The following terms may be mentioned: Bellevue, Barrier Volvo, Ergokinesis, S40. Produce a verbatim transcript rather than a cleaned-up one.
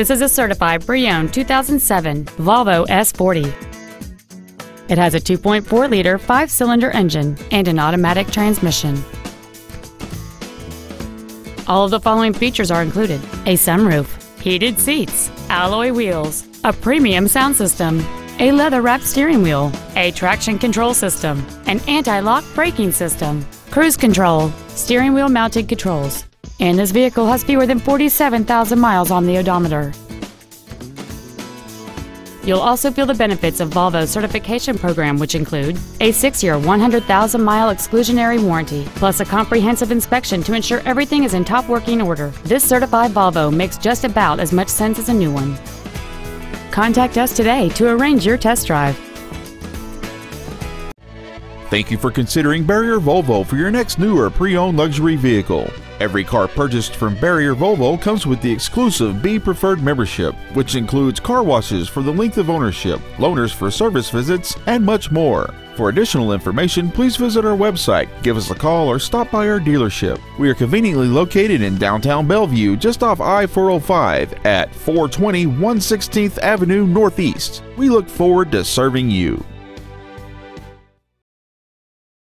This is a certified pre-owned two thousand seven Volvo S forty. It has a two point four liter five-cylinder engine and an automatic transmission. All of the following features are included: a sunroof, heated seats, alloy wheels, a premium sound system, a leather-wrapped steering wheel, a traction control system, an anti-lock braking system, cruise control, steering wheel mounted controls, and this vehicle has fewer than forty-seven thousand miles on the odometer. You'll also feel the benefits of Volvo's certification program, which include a six-year, one hundred thousand mile exclusionary warranty, plus a comprehensive inspection to ensure everything is in top working order. This certified Volvo makes just about as much sense as a new one. Contact us today to arrange your test drive. Thank you for considering Barrier Volvo for your next new or pre-owned luxury vehicle. Every car purchased from Barrier Volvo comes with the exclusive B Preferred membership, which includes car washes for the length of ownership, loaners for service visits, and much more. For additional information, please visit our website, give us a call, or stop by our dealership. We are conveniently located in downtown Bellevue, just off I four oh five at four twenty one sixteenth Avenue Northeast. We look forward to serving you.